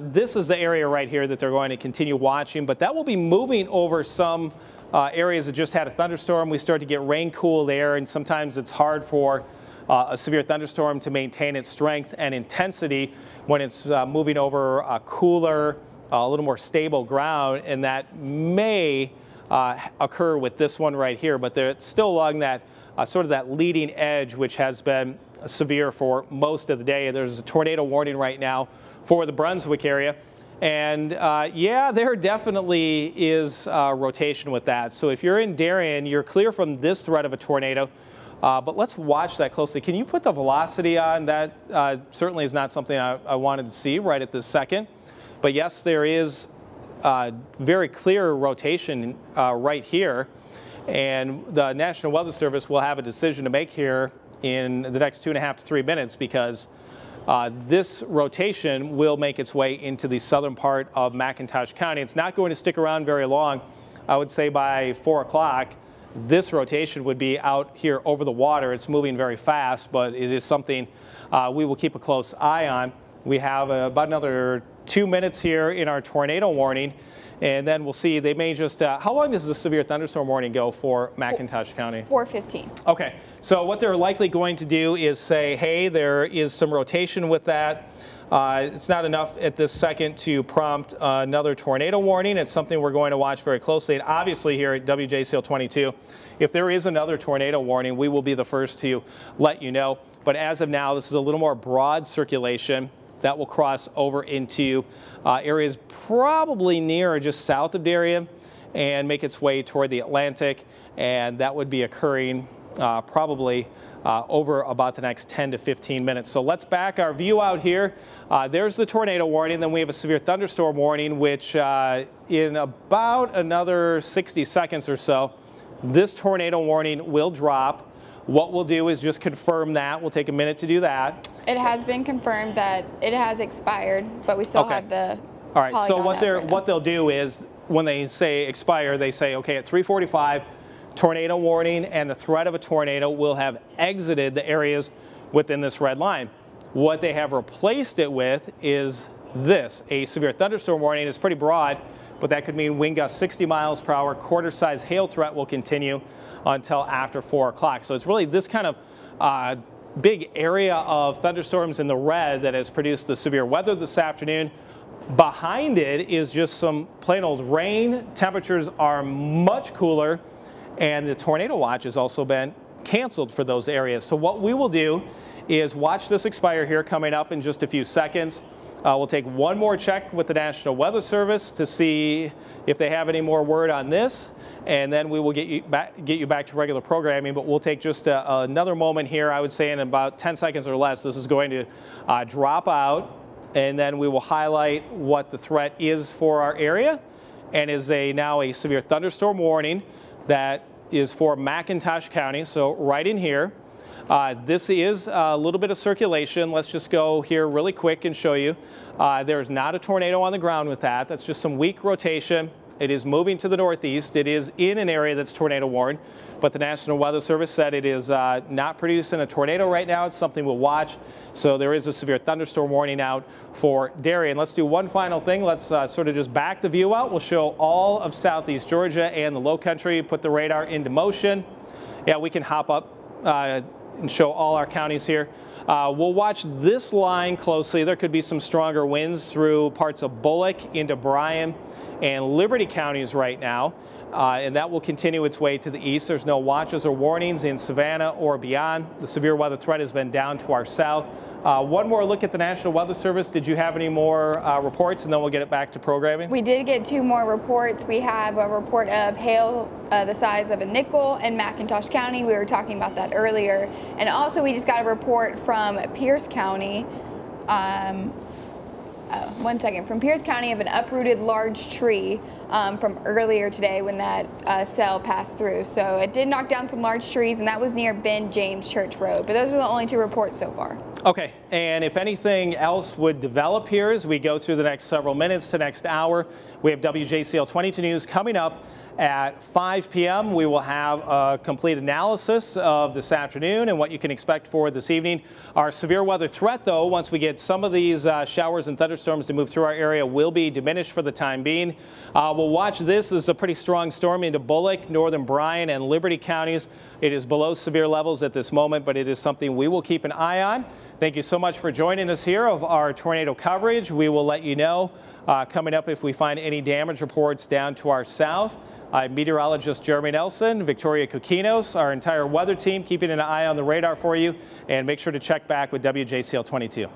This is the area right here that they're going to continue watching, but that will be moving over some areas that just had a thunderstorm. We start to get rain cooled air, and sometimes it's hard for a severe thunderstorm to maintain its strength and intensity when it's moving over a cooler, a little more stable ground, and that may occur with this one right here, but it's still along that sort of that leading edge, which has been severe for most of the day. There's a tornado warning right now for the Brunswick area, and yeah, there definitely is rotation with that. So if you're in Darien, you're clear from this threat of a tornado, but let's watch that closely. Can you put the velocity on? That certainly is not something I wanted to see right at this second, but yes, there is very clear rotation right here, and the National Weather Service will have a decision to make here in the next 2.5 to 3 minutes, because this rotation will make its way into the southern part of McIntosh County. It's not going to stick around very long. I would say by 4 o'clock, this rotation would be out here over the water. It's moving very fast, but it is something we will keep a close eye on. We have about another 2 minutes here in our tornado warning, and then we'll see. They may just, how long does the severe thunderstorm warning go for McIntosh County? 4:15. Okay, so what they're likely going to do is say, hey, there is some rotation with that. It's not enough at this second to prompt another tornado warning. It's something we're going to watch very closely. And obviously here at WJCL 22, if there is another tornado warning, we will be the first to let you know. But as of now, this is a little more broad circulation that will cross over into areas probably near or just south of Darien and make its way toward the Atlantic, and that would be occurring probably over about the next 10 to 15 minutes. So let's back our view out here. There's the tornado warning, then we have a severe thunderstorm warning, which in about another 60 seconds or so, this tornado warning will drop. What we'll do is just confirm that. We'll take a minute to do that. It has been confirmed that it has expired, but we still have the all right, so what they'll do is when they say expire, they say, okay, at 3:45, tornado warning and the threat of a tornado will have exited the areas within this red line. What they have replaced it with is this. A severe thunderstorm warning is pretty broad, but that could mean wind gusts 60 miles per hour. Quarter-size hail threat will continue until after 4 o'clock. So it's really this kind of big area of thunderstorms in the red that has produced the severe weather this afternoon. Behind it is just some plain old rain. Temperatures are much cooler, and the tornado watch has also been canceled for those areas. So what we will do is watch this expire here coming up in just a few seconds. We'll take one more check with the National Weather Service to see if they have any more word on this, and then we will get you back to regular programming. But we'll take just another moment here. I would say in about 10 seconds or less, this is going to drop out, and then we will highlight what the threat is for our area, and is now a severe thunderstorm warning that is for McIntosh County. So right in here. This is a little bit of circulation. Let's just go here really quick and show you. There's not a tornado on the ground with that. That's just some weak rotation. It is moving to the northeast. It is in an area that's tornado warned, but the National Weather Service said it is not producing a tornado right now. It's something we'll watch. So there is a severe thunderstorm warning out for Darien. Let's do one final thing. Let's sort of just back the view out. We'll show all of southeast Georgia and the Lowcountry, put the radar into motion. Yeah, we can hop up and show all our counties here. We'll watch this line closely. There could be some stronger winds through parts of Bullock into Bryan and Liberty counties right now, and that will continue its way to the east. There's no watches or warnings in Savannah or beyond. The severe weather threat has been down to our south. One more look at the National Weather Service. Did you have any more reports, and then we'll get it back to programming? We did get two more reports. We have a report of hail the size of a nickel in McIntosh County. We were talking about that earlier. And also we just got a report from Pierce County. From Pierce County of an uprooted large tree from earlier today when that cell passed through. So it did knock down some large trees, and that was near Ben James Church Road. But those are the only two reports so far. Okay, and if anything else would develop here as we go through the next several minutes to next hour, we have WJCL 22 News coming up At 5 p.m., we will have a complete analysis of this afternoon and what you can expect for this evening. Our severe weather threat, though, once we get some of these showers and thunderstorms to move through our area, will be diminished for the time being. We'll watch this. This is a pretty strong storm into Bullock, northern Bryan, and Liberty counties. It is below severe levels at this moment, but it is something we will keep an eye on. Thank you so much for joining us here of our tornado coverage. We will let you know coming up if we find any damage reports down to our south. I'm meteorologist Jeremy Nelson, Victoria Kukinos, our entire weather team keeping an eye on the radar for you, and make sure to check back with WJCL 22.